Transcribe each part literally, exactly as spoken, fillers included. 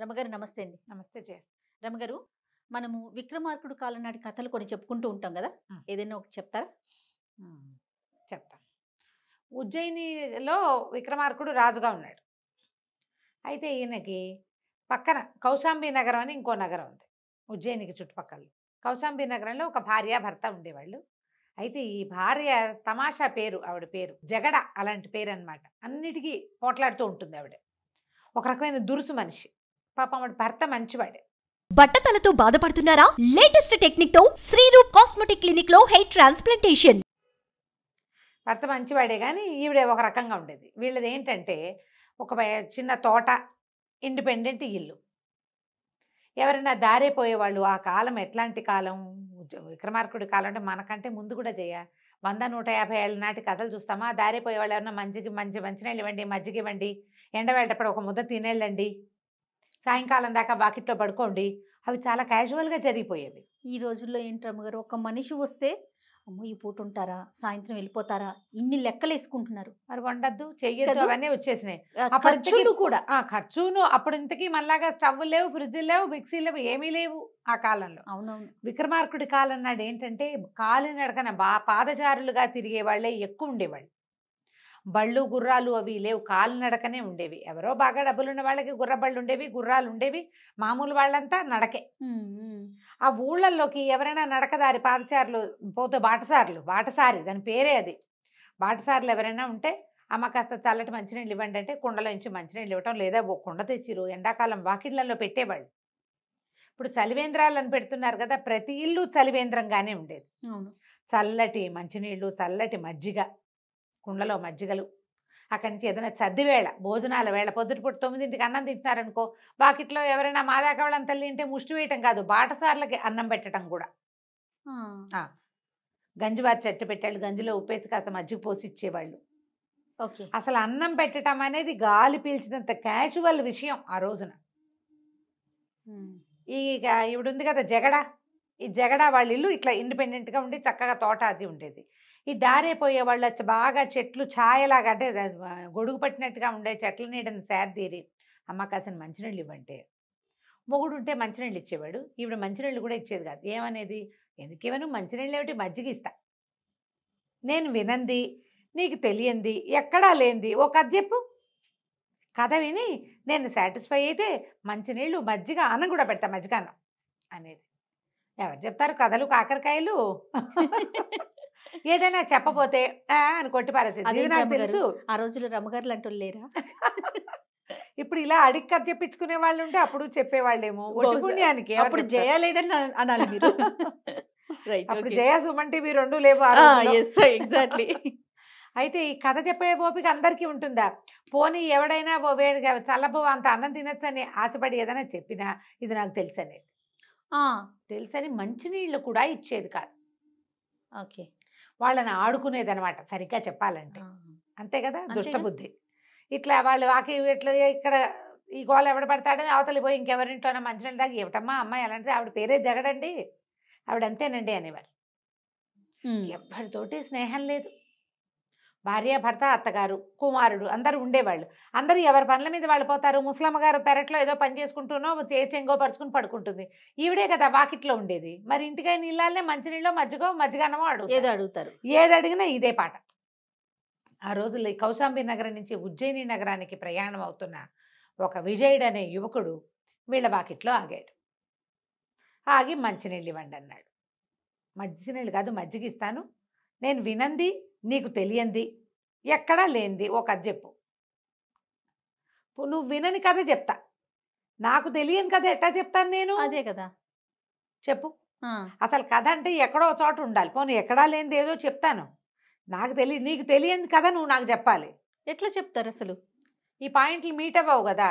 రమగారు నమస్తే అండి. నమస్తే జయ. రమగారు, మనము విక్రమార్కుడు కాలం నాటి కథలు కొన్ని చెప్పుకుంటూ ఉంటాం కదా, ఏదైనా ఒకటి చెప్తారా? చెప్తాం. ఉజ్జయినిలో విక్రమార్కుడు రాజుగా ఉన్నాడు. అయితే ఈయనకి పక్కన కౌశాంబి నగరం అని ఇంకో నగరం ఉంది ఉజ్జయినికి చుట్టుపక్కల. కౌశాంబి నగరంలో ఒక భార్య భర్త ఉండేవాళ్ళు. అయితే ఈ భార్య తమాషా పేరు, ఆవిడ పేరు జగడ, అలాంటి పేరు అనమాట. అన్నిటికీ పోట్లాడుతూ ఉంటుంది ఆవిడ. ఒక రకమైన దురుసు మనిషి. పాపం ఆవిడ భర్త మంచివాడే. బట్టతలతో బాధపడుతున్నారా? లేటెస్ట్ టెక్నిక్ తో శ్రీరూప్ కాస్మెటిక్ క్లినిక్ లో హెయిర్ ట్రాన్స్ప్లాంటేషన్. భర్త మంచివాడే కానీ ఈవిడే ఒక రకంగా ఉండేది. వీళ్ళది ఏంటంటే ఒక చిన్న తోట, ఇండిపెండెంట్ ఇల్లు. ఎవరైనా దారే పోయేవాళ్ళు. ఆ కాలం ఎట్లాంటి కాలం? విక్రమార్కుడి కాలం అంటే మనకంటే ముందు కూడా చేయ వంద నూట యాభై ఏళ్ళ నాటి కథలు చూస్తామా? దారే పోయేవాళ్ళు ఎవరన్నా మంచికి మంచి మంచినీళ్ళు ఇవ్వండి, మజ్జిగ ఇవ్వండి, ఎండ వెళ్ళేటప్పుడు ఒక ముద్ద తినేళ్ళండి, సాయంకాలం దాకా వాకిట్లో పడుకోండి, అవి చాలా క్యాజువల్గా జరిగిపోయేవి. ఈ రోజుల్లో ఏంటి రమ్మగారు, ఒక మనిషి వస్తే అమ్మో ఈ పూట ఉంటారా, సాయంత్రం వెళ్ళిపోతారా, ఇన్ని లెక్కలు వేసుకుంటున్నారు. మరి వండద్దు, చెయ్యొద్దు, అవన్నీ వచ్చేసినాయి. ఖర్చులు కూడా, ఖర్చును అప్పుడు ఇంతకీ మనలాగా స్టవ్ లేవు, ఫ్రిడ్జ్ లేవు, మిక్సీ లేవు, ఏమీ లేవు ఆ కాలంలో. అవునవును. విక్రమార్కుడి కాలం నాడు ఏంటంటే కాలినడకన బా పాదచారులుగా తిరిగే వాళ్ళే ఎక్కువ ఉండేవాళ్ళు. బళ్ళు గుర్రాలు అవి లేవు, కాలినడకనే ఉండేవి. ఎవరో బాగా డబ్బులు ఉన్న వాళ్ళకి గుర్ర బళ్ళు ఉండేవి, గుర్రాలు ఉండేవి. మామూలు వాళ్ళంతా నడకే. ఆ ఊళ్ళల్లోకి ఎవరైనా నడకదారి పాదచారులు పోతే బాటసారులు, బాటసారి దాని పేరే అది, బాటసారులు ఎవరైనా ఉంటే అమ్మ కాస్త చల్లటి మంచినీళ్ళు ఇవ్వండి అంటే కుండలో నుంచి మంచినీళ్ళు ఇవ్వటం, లేదా ఓ కుండ తెచ్చిరు. ఎండాకాలం వాకిళ్లలో పెట్టేవాళ్ళు. ఇప్పుడు చలివేంద్రాలను పెడుతున్నారు కదా, ప్రతి ఇల్లు చలివేంద్రంగానే ఉండేది. చల్లటి మంచినీళ్ళు, చల్లటి మజ్జిగ, కుండలో మజ్జిగలు. అక్కడి నుంచి ఏదైనా చద్దివేళ, భోజనాల వేళ, పొద్దుటిపూట తొమ్మిదింటికి అన్నం తింటున్నారనుకో, వాకిట్లో ఎవరైనా మాదాకవాళ్ళం తల్లి అంటే ముష్టి వేయటం కాదు, బాటసార్లకి అన్నం పెట్టడం కూడా. గంజివారి చెట్టు పెట్టాళ్ళు, గంజిలో ఉప్పేసి కాస్త మజ్జిగ పోసి ఇచ్చేవాళ్ళు. ఓకే. అసలు అన్నం పెట్టడం అనేది గాలి పీల్చినంత క్యాజువల్ విషయం ఆ రోజున. ఈ ఇవిడు ఉంది కదా జగడ, ఈ జగడ వాళ్ళ ఇల్లు ఇట్లా ఇండిపెండెంట్గా ఉండి చక్కగా తోట అది ఉండేది. ఈ దారైపోయే వాళ్ళ బాగా చెట్లు ఛాయలాగా, అంటే గొడుగు పట్టినట్టుగా ఉండే చెట్ల నీడని సేదీరి అమ్మ కాసిన మంచినీళ్ళు ఇవ్వంటే, మొగుడు ఉంటే మంచినీళ్ళు ఇచ్చేవాడు. ఈవిడ మంచినీళ్ళు కూడా ఇచ్చేది కాదు. ఏమనేది, ఎందుకు ఇవ్వను, మంచినీళ్ళు ఏమిటి, మజ్జిగ ఇస్తా, నేను వినంది, నీకు తెలియంది, ఎక్కడా లేనిది ఓ కథ చెప్పు, కథ విని నేను సాటిస్ఫై అయితే మంచినీళ్ళు మజ్జిగ అన్నం కూడా పెడతా, మజ్జిగ అన్నం అనేది. ఎవరు చెప్తారు కథలు కాకరకాయలు? ఏదైనా చెప్పపోతే అని కొట్టి పారేది. ఆ రోజులో రమగారులు అంటూ లేరా? ఇప్పుడు ఇలా అడిగి కథ చెప్పించుకునే వాళ్ళు ఉంటే అప్పుడు చెప్పేవాళ్ళేమో. అప్పుడు జయ లేదని అనాలి మీరు. అప్పుడు జయ, సుమన్ టీవీ రెండు లేవు. ఎగ్జాక్ట్లీ. అయితే ఈ కథ చెప్పే ఓపిక అందరికీ ఉంటుందా? పోనీ ఎవడైనా ఓ వేడిగా చల్లబో అంత అన్నం తినొచ్చని ఆశపడి ఏదైనా చెప్పినా ఇది నాకు తెలుసు అనేది, తెలుసని మంచినీళ్ళు కూడా ఇచ్చేది కాదు. ఓకే. వాళ్ళని ఆడుకునేది అనమాట, సరిగ్గా చెప్పాలంటే. అంతే కదా, దుష్టబుద్ధి. ఇట్లా వాళ్ళు వాకి ఇట్లా ఇక్కడ ఈ గోళ ఎవడ పడతాడని అవతలిపోయి ఇంకెవరింట్లోనే మంచినీళ్ళు దాకా ఇవ్వటమ్మా అమ్మాయి అలాంటిది, ఆవిడ పేరే జగడండి, ఆవిడంతేనండి అనేవారు. ఎవరితోటి స్నేహం లేదు. భార్య భర్త, అత్తగారు, కుమారుడు అందరూ ఉండేవాళ్ళు. అందరూ ఎవరి పనుల మీద వాళ్ళు పోతారు. ముసలమ్మ గారు పెరట్లో ఏదో పని చేసుకుంటూనో చెంగో పరుచుకుని పడుకుంటుంది. ఈవిడే కదా వాకిట్లో ఉండేది. మరి ఇంటికైనా నీళ్ళాలనే మంచినీళ్ళో మజ్జిగో మజ్జిగనమో అడుగు ఏదో అడుగుతారు. ఏది అడిగినా ఇదే పాట. ఆ రోజుల్లో కౌశాంబి నగరం నుంచి ఉజ్జయిని నగరానికి ప్రయాణం అవుతున్న ఒక విజయుడు అనే యువకుడు వీళ్ళ వాకిట్లో ఆగాడు. ఆగి మంచినీళ్ళు ఇవ్వండి అన్నాడు. మంచినీళ్ళు కాదు, మజ్జిగిస్తాను, నేను వినంది, నీకు తెలియంది, ఎక్కడా లేనిది ఓ కథ చెప్పు, నువ్వు వినని కథ చెప్తా, నాకు తెలియని కథ ఎట్టా చెప్తాను నేను? అదే కదా, చెప్పు. అసలు కథ అంటే ఎక్కడో చోట ఉండాలి. పోనీ ఎక్కడా లేనిది ఏదో చెప్తాను, నాకు తెలియ నీకు తెలియని కథ నువ్వు నాకు చెప్పాలి. ఎట్లా చెప్తారు అసలు? ఈ పాయింట్లు మీట్ అవ్వవు కదా.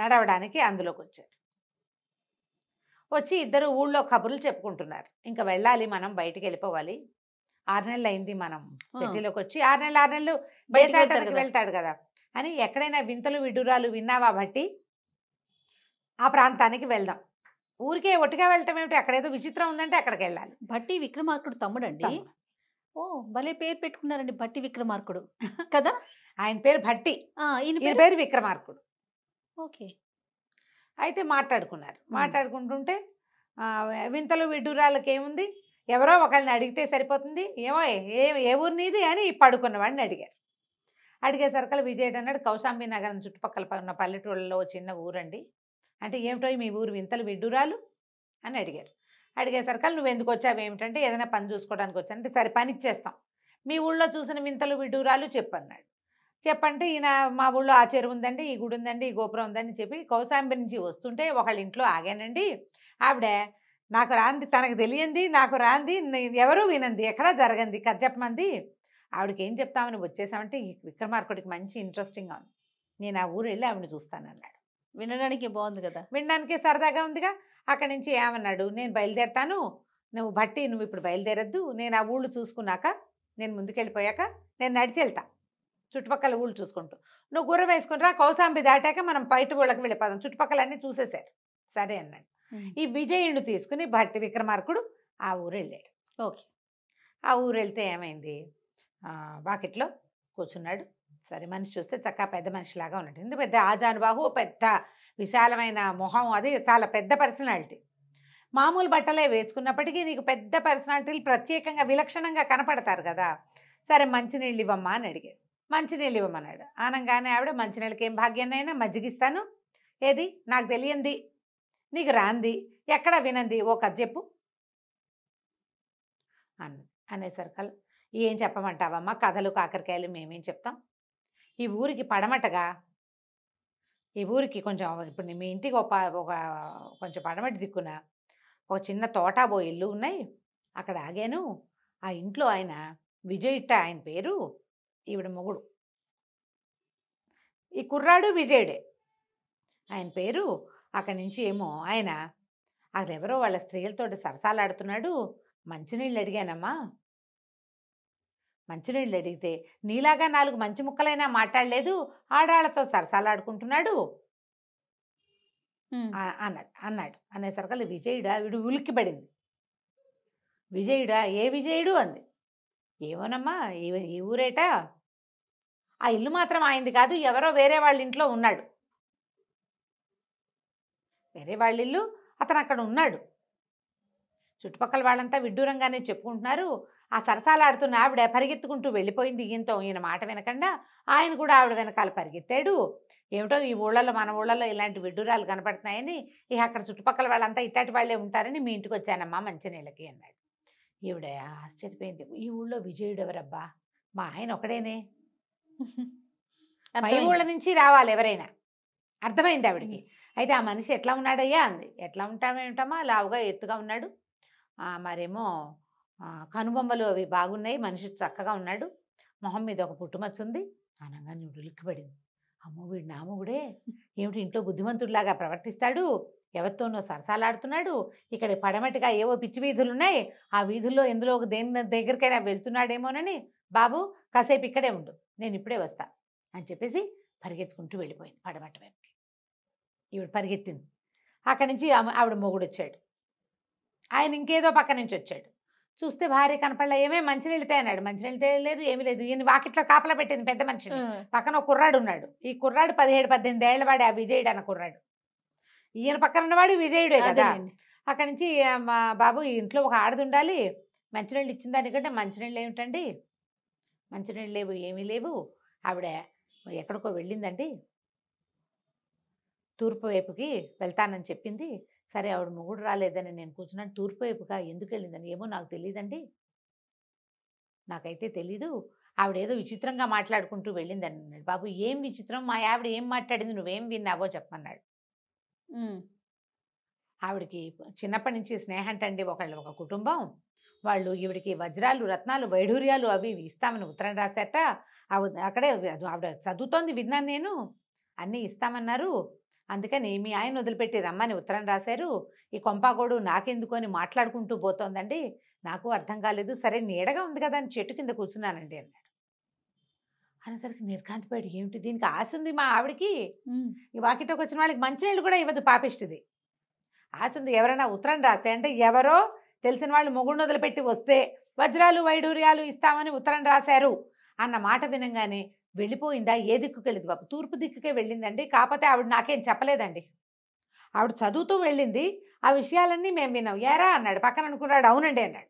నడవడానికి అందులోకి వచ్చారు. వచ్చి ఇద్దరు ఊళ్ళో కబుర్లు చెప్పుకుంటున్నారు. ఇంకా వెళ్ళాలి మనం, బయటికి వెళ్ళిపోవాలి, ఆరు నెలలు అయింది మనం సిటీలోకి వచ్చి, ఆరు నెలలు ఆరు నెలలు బయటకు వెళ్తాడు కదా అని ఎక్కడైనా వింతలు విడ్డూరాలు విన్నావా బట్టి ఆ ప్రాంతానికి వెళ్దాం. ఊరికే ఒట్టిగా వెళ్ళటం ఏమిటి, అక్కడేదో విచిత్రం ఉందంటే అక్కడికి వెళ్ళాలి. భట్టి విక్రమార్కుడు తమ్ముడు అండి. ఓ భలే పేరు పెట్టుకున్నారండి, భట్టి విక్రమార్కుడు కదా. ఆయన పేరు భట్టి, ఈయన పేరు విక్రమార్కుడు. ఓకే. అయితే మాట్లాడుకున్నారు. మాట్లాడుకుంటుంటే వింతలు విడ్డూరాలకు ఏముంది, ఎవరో ఒకళ్ళని అడిగితే సరిపోతుంది. ఏమో ఏ ఏ ఊరి నీది అని పడుకున్నవాడిని అడిగారు. అడిగే సరికలు విజయ్ అన్నాడు, కౌశాంబి నగరం చుట్టుపక్కల ఉన్న పల్లెటూళ్ళలో చిన్న ఊరండి. అంటే ఏమిటో మీ ఊరు వింతలు విడ్డూరాలు అని అడిగారు. అడిగే సరికలు నువ్వు ఎందుకు వచ్చావు ఏమిటంటే ఏదైనా పని చూసుకోవడానికి వచ్చానంటే సరే పని ఇచ్చేస్తాం, మీ ఊళ్ళో చూసిన వింతలు విడ్డూరాలు చెప్పన్నాడు. చెప్పంటే ఈయన మా ఊళ్ళో ఆ చెరువు ఉందండి, ఈ గుడి ఉందండి, ఈ గోపురం ఉందని చెప్పి కౌశాంబి నుంచి వస్తుంటే ఒకళ్ళ ఇంట్లో ఆగానండి. ఆవిడ నాకు రాంది, తనకు తెలియంది, నాకు రాంది, ఎవరూ వినంది, ఎక్కడా జరగంది కథ చెప్పమంది. ఆవిడకి ఏం చెప్తామని వచ్చేసామంటే విక్రమార్కుడికి మంచి ఇంట్రెస్టింగ్గా ఉంది, నేను ఆ ఊరు వెళ్ళి ఆవిడని చూస్తాను అన్నాడు. వినడానికి బాగుంది కదా, వినడానికి సరదాగా ఉందిగా. అక్కడి నుంచి ఏమన్నాడు, నేను బయలుదేరుతాను, నువ్వు బట్టి నువ్వు ఇప్పుడు బయలుదేరద్దు, నేను ఆ ఊళ్ళు చూసుకున్నాక, నేను ముందుకెళ్ళిపోయాక నేను నడిచి వెళ్తా చుట్టుపక్కల ఊళ్ళు చూసుకుంటూ, నువ్వు గుర్ర వేసుకుంటా, కౌశాంబి దాటాక మనం బయట ఊళ్ళకి వెళ్ళిపోదాం, చుట్టుపక్కలన్నీ చూసేశారు. సరే అన్నాడు. ఈ విజయుణ్ణి తీసుకుని భట్టి విక్రమార్కుడు ఆ ఊరు వెళ్ళాడు. ఓకే. ఆ ఊరు వెళ్తే ఏమైంది, వాకిట్లో కూర్చున్నాడు. సరే మనిషి చూస్తే చక్కగా పెద్ద మనిషిలాగా ఉన్నాడు, ఎందుకు పెద్ద ఆజానుబాహు, పెద్ద విశాలమైన మొహం, అది చాలా పెద్ద పర్సనాలిటీ. మామూలు బట్టలే వేసుకున్నప్పటికీ నీకు పెద్ద పర్సనాలిటీలు ప్రత్యేకంగా విలక్షణంగా కనపడతారు కదా. సరే మంచినీళ్ళు ఇవ్వమ్మా అని అడిగాడు. మంచినీళ్ళు ఇవ్వమన్నాడు. అనగానే ఆవిడ, మంచినీళ్ళకి ఏం భాగ్యాన్నైనా మజ్జిగిస్తాను, ఏది నాకు తెలియంది, నీకు రాంది, ఎక్కడ వినంది, ఓ కథ చెప్పు అన్నది. అనేసరికల్ ఏం చెప్పమంటావమ్మా, కథలు కాకరకాయలు మేమేం చెప్తాం, ఈ ఊరికి పడమటగా, ఈ ఊరికి కొంచెం ఇప్పుడు మీ ఇంటికి ఒక కొంచెం పడమటి దిక్కున ఒక చిన్న తోటాబో ఇల్లు ఉన్నాయి, అక్కడ ఆగాను, ఆ ఇంట్లో ఆయన విజయుట్ట ఆయన పేరు, ఈవిడ మొగుడు, ఈ కుర్రాడు విజయుడే ఆయన పేరు. అక్కడి నుంచి ఏమో ఆయన అదెవరో వాళ్ళ స్త్రీలతో సరసాలాడుతున్నాడు, మంచినీళ్ళు అడిగానమ్మా, మంచినీళ్ళు అడిగితే నీలాగా నాలుగు మంచి ముక్కలైనా మాట్లాడలేదు, ఆడాళ్లతో సరసాలాడుకుంటున్నాడు అన్నాడు అన్నాడు అనేసరికి విజయుడా వీడు ఉలిక్కిపడింది. విజయుడా, ఏ విజయుడు అంది. ఏమోనమ్మా ఈ ఊరేట, ఆ ఇల్లు మాత్రం ఆయనది కాదు, ఎవరో వేరే వాళ్ళ ఇంట్లో ఉన్నాడు, వేరే వాళ్ళ ఇల్లు, అతను అక్కడ ఉన్నాడు. చుట్టుపక్కల వాళ్ళంతా విడ్డూరంగానే చెప్పుకుంటున్నారు. ఆ సరసాలాడుతున్న ఆవిడ పరిగెత్తుకుంటూ వెళ్ళిపోయింది. ఈయనతో ఈయన మాట వినకుండా ఆయన కూడా ఆవిడ వెనకాల పరిగెత్తాడు. ఏమిటో ఈ ఊళ్ళలో మన ఊళ్ళలో ఇలాంటి విడ్డూరాలు కనపడుతున్నాయని, ఇక అక్కడ చుట్టుపక్కల వాళ్ళంతా ఇట్లాంటి వాళ్ళే ఉంటారని మీ ఇంటికి వచ్చానమ్మా మంచినీళ్ళకి అన్నాడు. ఈవిడ ఆశ్చర్యపోయింది, ఈ ఊళ్ళో విజయుడు ఎవరబ్బా, మా ఆయన ఒకడేనే, పై ఊళ్ళ నుంచి రావాలి ఎవరైనా, అర్థమైంది ఆవిడికి. అయితే ఆ మనిషి ఎట్లా ఉన్నాడయ్యా అంది. ఎట్లా ఉంటామేమిటమ్మా, లావుగా ఎత్తుగా ఉన్నాడు, మరేమో కనుబొమ్మలు అవి బాగున్నాయి, మనిషి చక్కగా ఉన్నాడు, మొహం మీద ఒక పుట్టుమచ్చుంది అనగా నువ్వు ఉలిక్కిపడింది. అమ్మో వీడు నామగుడే, ఏమిటి ఇంట్లో బుద్ధిమంతుడిలాగా ప్రవర్తిస్తాడు, ఎవరితోనో సరసాలాడుతున్నాడు, ఇక్కడ పడమటిగా ఏవో పిచ్చి వీధులు ఉన్నాయి, ఆ వీధుల్లో ఎందులో ఒక దేని దగ్గరికైనా వెళ్తున్నాడేమోనని, బాబు కాసేపు ఇక్కడే ఉండు, నేను ఇప్పుడే వస్తా అని చెప్పేసి పరిగెత్తుకుంటూ వెళ్ళిపోయింది పడమటి వైపుకి. ఈవిడ పరిగెత్తింది. అక్కడి నుంచి ఆవిడ మొగుడు వచ్చాడు, ఆయన ఇంకేదో పక్క నుంచి వచ్చాడు. చూస్తే భార్య కనపడలే. ఏమే మంచినీళ్ళతే అన్నాడు. మంచినీళ్ళతే లేదు, ఏమీ లేదు. ఈయన వాకిట్లో కాపలా పెట్టింది పెద్ద మనిషి. పక్కన ఒక కుర్రాడు ఉన్నాడు. ఈ కుర్రాడు పదిహేడు పద్దెనిమిది ఏళ్ళ వాడు, ఆ విజయుడు అన్న కుర్రాడు. ఈయన పక్కన ఉన్నవాడు విజయుడే కదా. అక్కడి నుంచి బాబు ఇంట్లో ఒక ఆడది ఉండాలి, మంచినీళ్ళు ఇచ్చిన దానికంటే మంచినీళ్ళు ఏమిటండి, మంచినీళ్ళు లేవు, ఏమీ లేవు, ఆవిడ ఎక్కడికో వెళ్ళిందండి, తూర్పు వైపుకి వెళ్తానని చెప్పింది. సరే ఆవిడ మొగుడు రాలేదని నేను కూర్చున్నాను, తూర్పు వైపుగా ఎందుకు వెళ్ళిందని ఏమో నాకు తెలియదండి, నాకైతే తెలీదు, ఆవిడేదో విచిత్రంగా మాట్లాడుకుంటూ వెళ్ళిందని అన్నాడు. బాబు ఏం విచిత్రం, మా ఆవిడ ఏం మాట్లాడింది, నువ్వేం విన్నావో చెప్పన్నాడు. ఆవిడికి చిన్నప్పటి నుంచి స్నేహం అంటే ఒకళ్ళు ఒక కుటుంబం, వాళ్ళు ఈవిడికి వజ్రాలు రత్నాలు వైఢూర్యాలు అవి ఇస్తామని ఉత్తరం రాశాట. అక్కడే ఆవిడ చదువుతోంది, విన్నాను నేను, అన్నీ ఇస్తామన్నారు. అందుకని మీ ఆయన వదిలిపెట్టి రమ్మని ఉత్తరం రాశారు. ఈ కొంపాగోడు నాకెందుకొని మాట్లాడుకుంటూ పోతోందండి, నాకు అర్థం కాలేదు. సరే నీడగా ఉంది కదా అని చెట్టు కింద కూర్చున్నానండి అన్నాడు. అనేసరికి నిర్కాంతపేట ఏమిటి దీనికి ఆశ ఉంది మా ఆవిడికి, ఈ వాకిటకు వచ్చిన వాళ్ళకి మంచినీళ్ళు కూడా ఇవ్వదు పాపిష్టిది, ఆశ ఉంది. ఎవరైనా ఉత్తరం రాస్తే అంటే ఎవరో తెలిసిన వాళ్ళు మొగుడిని వదిలిపెట్టి వస్తే వజ్రాలు వైడూర్యాలు ఇస్తామని ఉత్తరం రాశారు అన్న మాట వినంగానే వెళ్ళిపోయిందా? ఏ దిక్కుకి వెళ్ళింది బాబు? తూర్పు దిక్కుకే వెళ్ళిందండి. కాకపోతే ఆవిడ నాకేం చెప్పలేదండి, ఆవిడ చదువుతూ వెళ్ళింది. ఆ విషయాలన్నీ మేము విన్నాం. ఏరా అన్నాడు పక్కన అనుకున్నాడు. అవునండి అన్నాడు.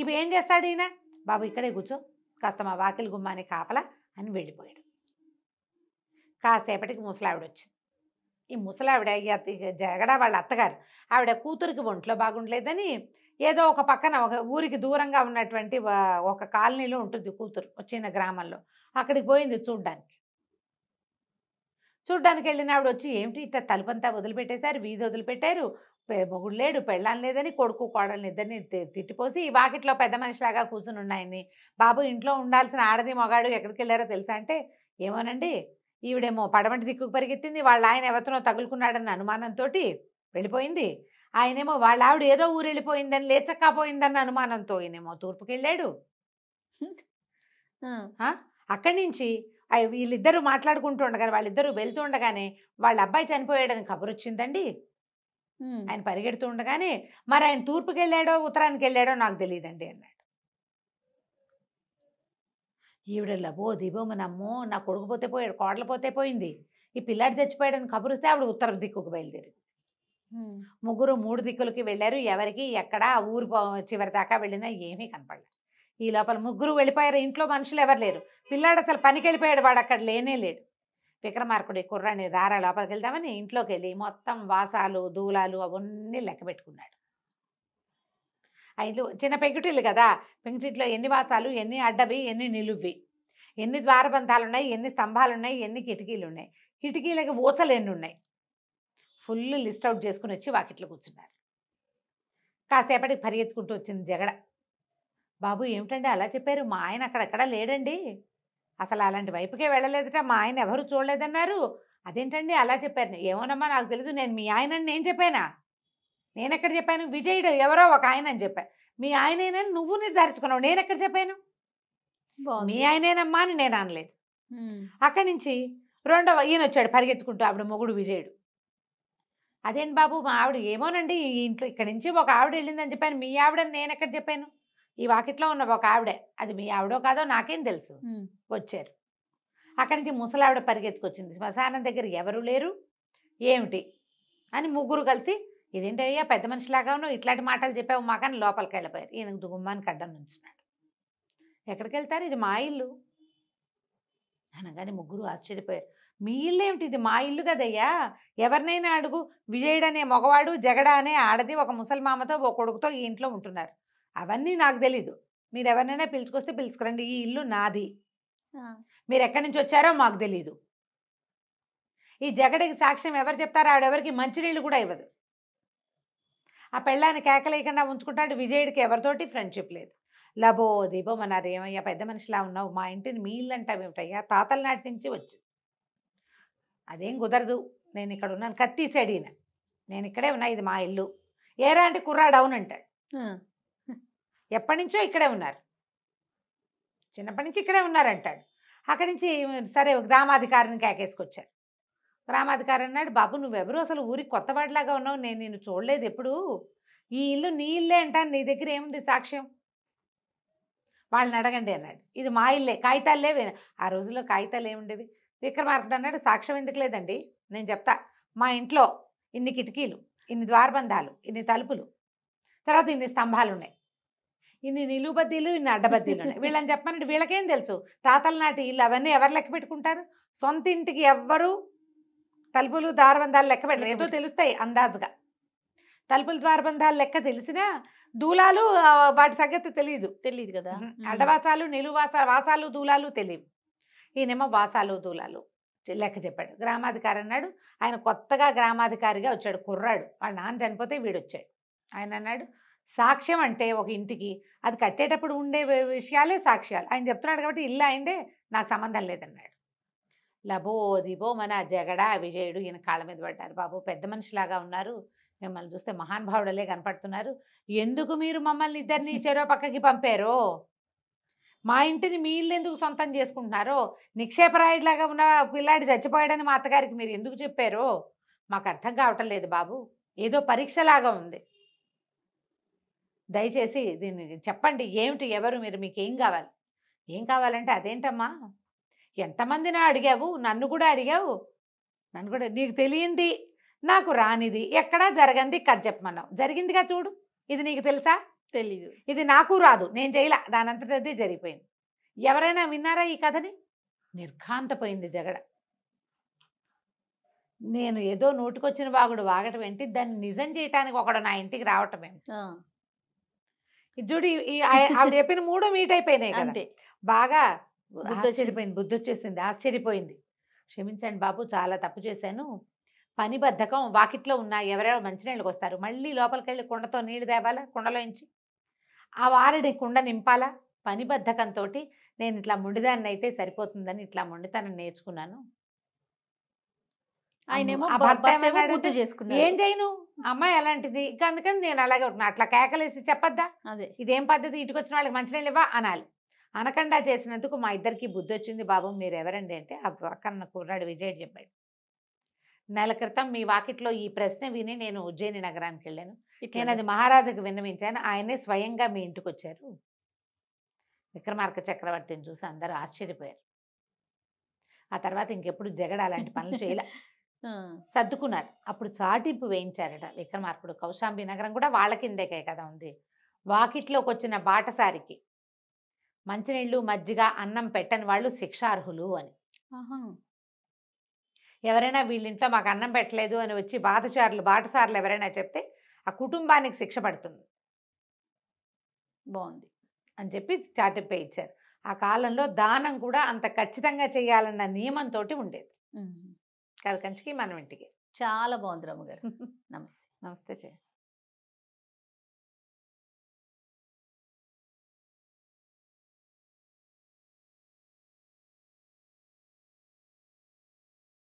ఇవి ఏం చేస్తాడు ఈయన? బాబు ఇక్కడే కూర్చో, కాస్త మా వాకిలి గుమ్మాని కాపలా అని వెళ్ళిపోయాడు. కాసేపటికి ముసలావిడ వచ్చింది. ఈ ముసలావిడ జగడ వాళ్ళ అత్తగారు. ఆవిడ కూతురికి ఒంట్లో బాగుండలేదని ఏదో ఒక పక్కన ఒక ఊరికి దూరంగా ఉన్నటువంటి ఒక కాలనీలో ఉంటుంది కూతురు, వచ్చిన గ్రామంలో. అక్కడికి పోయింది చూడ్డానికి. చూడ్డానికి వెళ్ళిన ఆవిడ వచ్చి ఏమిటి ఇట్లా తలుపంతా వదిలిపెట్టేశారు, వీధి వదిలిపెట్టారు, మొగుడు లేడు పెళ్ళాం లేదని కొడుకు కోడల్ని ఇద్దరిని తిట్టిపోసి ఈ వాకిట్లో పెద్ద మనిషిలాగా కూర్చుని ఉన్నాయని. బాబు ఇంట్లో ఉండాల్సిన ఆడది మొగాడు ఎక్కడికి వెళ్ళారో తెలుసా అంటే ఏమోనండి, ఈవిడేమో పడమటి దిక్కుకు పరిగెత్తింది, వాళ్ళ ఆయన ఎవరితోనో తగులుకున్నాడన్న అనుమానంతో వెళ్ళిపోయింది, ఆయనేమో వాళ్ళ ఆవిడ ఏదో ఊరు వెళ్ళిపోయిందని లేచక్కపోయిందన్న అనుమానంతో ఈయనేమో తూర్పుకి వెళ్ళాడు. అక్కడి నుంచి వీళ్ళిద్దరూ మాట్లాడుకుంటూ ఉండగానే వాళ్ళిద్దరూ వెళ్తూ ఉండగానే వాళ్ళ అబ్బాయి చనిపోయాడని కబురు వచ్చిందండి. ఆయన పరిగెడుతూ ఉండగానే మరి ఆయన తూర్పుకి వెళ్ళాడో ఉత్తరానికి వెళ్ళాడో నాకు తెలియదండి అన్నాడు. ఈవిడ లబో దిబోమనమ్మో, నా కొడుకు పోతే పోయాడు, కోడలు పోతే పోయింది, ఈ పిల్లాడు చచ్చిపోయాడని కబురుస్తే ఆవిడ ఉత్తరం దిక్కుకు బయలుదేరింది. ముగ్గురు మూడు దిక్కులకి వెళ్ళారు. ఎవరికి ఎక్కడ ఊరు చివరి దాకా వెళ్ళినా ఏమీ కనపడలేదు. ఈ లోపల ముగ్గురు వెళ్ళిపోయారు. ఇంట్లో మనుషులు ఎవరు లేరు. పిల్లాడు అసలు పనికి వెళ్ళిపోయాడు, వాడు అక్కడ లేనే లేడు. విక్రమార్కుడు కుర్రాన్ని దారా లోపలికి వెళ్దామని ఇంట్లోకి వెళ్ళి మొత్తం వాసాలు దూలాలు అవన్నీ లెక్క పెట్టుకున్నాడు. ఐదు చిన్న పెంకుటిల్లు కదా, పెంకుటిట్లో ఎన్ని వాసాలు, ఎన్ని అడ్డవి, ఎన్ని నిలువి, ఎన్ని ద్వారబంధాలు ఉన్నాయి, ఎన్ని స్తంభాలు ఉన్నాయి, ఎన్ని కిటికీలు ఉన్నాయి, కిటికీలకి ఊసలు ఎన్ని ఉన్నాయి, ఫుల్ లిస్ట్ అవుట్ చేసుకుని వచ్చి వాకిట్లో కూర్చున్నారు. కాసేపటికి పరిగెత్తుకుంటూ వచ్చింది జగడ. బాబు ఏమిటండి అలా చెప్పారు, మా ఆయన అక్కడెక్కడా లేడండి, అసలు అలాంటి వైపుకే వెళ్ళలేదట, మా ఆయన ఎవరు చూడలేదన్నారు. అదేంటండి అలా చెప్పారు? ఏమోనమ్మా నాకు తెలీదు, నేను మీ ఆయనని నేను చెప్పానా? నేను ఎక్కడ చెప్పాను? విజయుడు ఎవరో ఒక ఆయన అని చెప్పా. మీ ఆయనేనని నువ్వు నిర్ధారించుకున్నావు, నేను ఎక్కడ చెప్పాను? మీ ఆయనేనమ్మా అని నేను అనలేదు. అక్కడి నుంచి రెండవ ఈయన వచ్చాడు పరిగెత్తుకుంటూ, ఆవిడ మొగుడు విజయుడు. అదేంటి బాబు మా ఆవిడ ఏమోనండి ఇంట్లో ఇక్కడి నుంచి ఒక ఆవిడ వెళ్ళిందని చెప్పాను, మీ ఆవిడని నేను ఎక్కడ చెప్పాను? ఈ వాకిట్లో ఉన్న ఒక ఆవిడే, అది మీ ఆవిడో కాదో నాకేం తెలుసు. వచ్చారు. అక్కడికి ముసలావిడ పరిగెత్తుకొచ్చింది. శ్మశానం దగ్గర ఎవరు లేరు. ఏమిటి అని ముగ్గురు కలిసి ఇదేంటయ్యా పెద్ద మనిషిలాగాను ఇట్లాంటి మాటలు చెప్పావు మాకని లోపలికి వెళ్ళిపోయారు. ఈయనకు దుగుమ్మాని కడ్డం నుంచున్నాడు. ఎక్కడికి వెళ్తారు? ఇది మా ఇల్లు అనగానే ముగ్గురు ఆశ్చర్యపోయారు. మీ ఇల్లు ఏమిటి? ఇది మా ఇల్లు కదయ్యా, ఎవరినైనా అడుగు. విజయుడు అనే మగవాడు, జగడ అనే ఆడది ఒక ముసల్మామతో ఒక కొడుకుతో ఈ ఇంట్లో ఉంటున్నారు. అవన్నీ నాకు తెలీదు, మీరు ఎవరినైనా పిలుచుకొస్తే పిలుచుకురండి, ఈ ఇల్లు నాది, మీరు ఎక్కడి నుంచి వచ్చారో మాకు తెలీదు. ఈ జగడికి సాక్ష్యం ఎవరు చెప్తారో? ఆవిడెవరికి మంచినీళ్ళు కూడా ఇవ్వదు. ఆ పెళ్ళాన్ని కేకలేయకుండా ఉంచుకుంటాడు. విజయుడికి ఎవరితోటి ఫ్రెండ్షిప్ లేదు. లబో దీపో మన్నారు. ఏమయ్యా పెద్ద మనిషిలా ఉన్నావు, మా ఇంటిని మీ ఇల్లు అంటావేమిటయ్యా? తాతల నాటి నుంచి వచ్చింది. అదేం కుదరదు, నేను ఇక్కడ ఉన్నాను. కత్తిసాడు ఈయన. నేను ఇక్కడే ఉన్నా, ఇది మా ఇల్లు. ఏరా అంటే కుర్రాడు అవునంటాడు. ఎప్పటి నుంచో ఇక్కడే ఉన్నారు, చిన్నప్పటి నుంచి ఇక్కడే ఉన్నారంటాడు. అక్కడి నుంచి సరే గ్రామాధికారిని కేకేసుకొచ్చారు. గ్రామాధికారి అన్నాడు, బాబు నువ్వెవరు? అసలు ఊరికి కొత్తవాడిలాగా ఉన్నావు, నేను నిన్ను చూడలేదు ఎప్పుడు. ఈ ఇల్లు నీ ఇల్లే అంటాను, నీ దగ్గర ఏముంది సాక్ష్యం? వాళ్ళని అడగండి అన్నాడు. ఇది మా ఇల్లే, కాగితాలు లేవే. ఆ రోజుల్లో కాగితాలు ఏముండేవి. విక్రమార్కుడు అన్నాడు, సాక్ష్యం ఎందుకు లేదండి, నేను చెప్తా. మా ఇంట్లో ఇన్ని కిటికీలు, ఇన్ని ద్వారబంధాలు, ఇన్ని తలుపులు, తర్వాత ఇన్ని స్తంభాలు ఉన్నాయి, ఇన్ని నిలువబద్దీలు, ఇన్ని అడ్డబద్దీలు ఉన్నాయి. వీళ్ళని చెప్పనంటే వీళ్ళకేం తెలుసు? తాతల నాటి ఇల్లు అవన్నీ ఎవరు లెక్క పెట్టుకుంటారు? సొంత ఇంటికి ఎవ్వరు తలుపులు ద్వారబంధాలు లెక్క పెట్టారు. ఏదో తెలుస్తాయి అందాజుగా. తలుపులు ద్వారబంధాలు లెక్క తెలిసినా దూలాలు వాటి సంగతి తెలియదు తెలియదు కదా. అడ్డవాసాలు నిలువాసాలు వాసాలు దూలాలు తెలియవు. ఈయనేమో వాసాలు దూలాలు లెక్క చెప్పాడు. గ్రామాధికారి అన్నాడు, ఆయన కొత్తగా గ్రామాధికారిగా వచ్చాడు కుర్రాడు, వాళ్ళ నాన్న చనిపోతే వీడు వచ్చాడు. ఆయన అన్నాడు, సాక్ష్యం అంటే ఒక ఇంటికి అది కట్టేటప్పుడు ఉండే విషయాలే సాక్ష్యాలు. ఆయన చెప్తున్నాడు కాబట్టి ఇల్లు అయిందే, నాకు సంబంధం లేదన్నాడు. లబో దిబో మన జగడ విజయుడు ఈయన కాళ్ళ మీద పడ్డారు. బాబు పెద్ద మనిషిలాగా ఉన్నారు, మిమ్మల్ని చూస్తే మహానుభావుడలే కనపడుతున్నారు, ఎందుకు మీరు మమ్మల్ని ఇద్దరిని చెరో పక్కకి పంపారో, మా ఇంటిని మీ ఇల్లు ఎందుకు సొంతం చేసుకుంటున్నారో, నిక్షేపరాయుడిలాగా ఉన్న పిల్లాడి చచ్చిపోయాడని మా అత్తగారికి మీరు ఎందుకు చెప్పారో మాకు అర్థం కావటం లేదు బాబు, ఏదో పరీక్షలాగా ఉంది, దయచేసి దీన్ని చెప్పండి ఏమిటి, ఎవరు మీరు, మీకు ఏం కావాలి? ఏం కావాలంటే అదేంటమ్మా ఎంతమందినా అడిగావు, నన్ను కూడా అడిగావు, నన్ను కూడా నీకు తెలియంది నాకు రానిది ఎక్కడా జరగంది కథ చెప్పమన్నావు, జరిగిందిగా చూడు, ఇది నీకు తెలుసా? తెలీదు, ఇది నాకు రాదు, నేను చేయలే, దాని అంతటదే జరిగిపోయింది. ఎవరైనా విన్నారా ఈ కథని? నిర్ఘాంతపోయింది జగడ. నేను ఏదో నోటికొచ్చిన వాగుడు వాగటం ఏంటి, దాన్ని నిజం చేయటానికి ఒకడు నా ఇంటికి రావటం ఏంటి? చూడు ఆవిడ చెప్పిన మూడు మీట్ అయిపోయినాయి అంతే. బాగా ఆశ్చర్యపోయింది, బుద్ధి వచ్చేసింది, ఆశ్చర్యపోయింది. క్షమించండి బాబు, చాలా తప్పు చేశాను, పని బద్ధకం, వాకిట్లో ఉన్న ఎవరెవరో మంచినీళ్ళకి వస్తారు, మళ్ళీ లోపలికి వెళ్ళి కుండతో నీళ్ళు తేవాలా, కుండలోంచి ఆ వారడి కుండ నింపాలా, పని బద్ధకంతో నేను ఇట్లా మొండిదాన్ని అయితే సరిపోతుందని ఇట్లా మొండితనం నేర్చుకున్నాను. ఆయనేమో బుద్ధి చేసుకున్నాను, ఏం చేయను, అమ్మాయి అలాంటిది, ఇంకా అందుకని నేను అలాగే ఉంటున్నా, అట్లా కేకలేసి చెప్పద్దా? అదే ఇదేం పద్ధతి, ఇంటికి వచ్చిన వాళ్ళకి మంచినీళ్ళు ఇవ్వా అనాలి. అనకుండా చేసినందుకు మా ఇద్దరికి బుద్ధి వచ్చింది బాబు, మీరు ఎవరండి అంటే ఆ పక్కన కుర్రాడు విజయ్ చెప్పాడు, నెల క్రితం మీ వాకిట్లో ఈ ప్రశ్న విని నేను ఉజ్జయిని నగరానికి వెళ్ళాను, నేను అది మహారాజుకు విన్నవించాను, ఆయనే స్వయంగా మీ ఇంటికి వచ్చారు, విక్రమార్క చక్రవర్తిని చూసి అందరూ ఆశ్చర్యపోయారు. ఆ తర్వాత ఇంకెప్పుడు జగడ అలాంటి పనులు చేయలే, సర్దుకున్నారు. అప్పుడు చాటింపు వేయించారట విక్రమార్కుడు. కౌశాంబి నగరం కూడా వాళ్ళ కిందకే కదా ఉంది, వాకిట్లోకి వచ్చిన బాటసారికి మంచినీళ్ళు మజ్జిగ అన్నం పెట్టని వాళ్ళు శిక్షార్హులు అని. ఎవరైనా వీళ్ళింట్లో మాకు అన్నం పెట్టలేదు అని వచ్చి బాటచారులు బాటసార్లు ఎవరైనా చెప్తే ఆ కుటుంబానికి శిక్ష పడుతుంది, బాగుంది అని చెప్పి చాటింపే ఇచ్చారు. ఆ కాలంలో దానం కూడా అంత ఖచ్చితంగా చేయాలన్న నియమంతో ఉండేది. కథకంచికి మనం ఇంటికి. చాలా బాగుంది రమ్మ గారు, నమస్తే. నమస్తే చేయండి.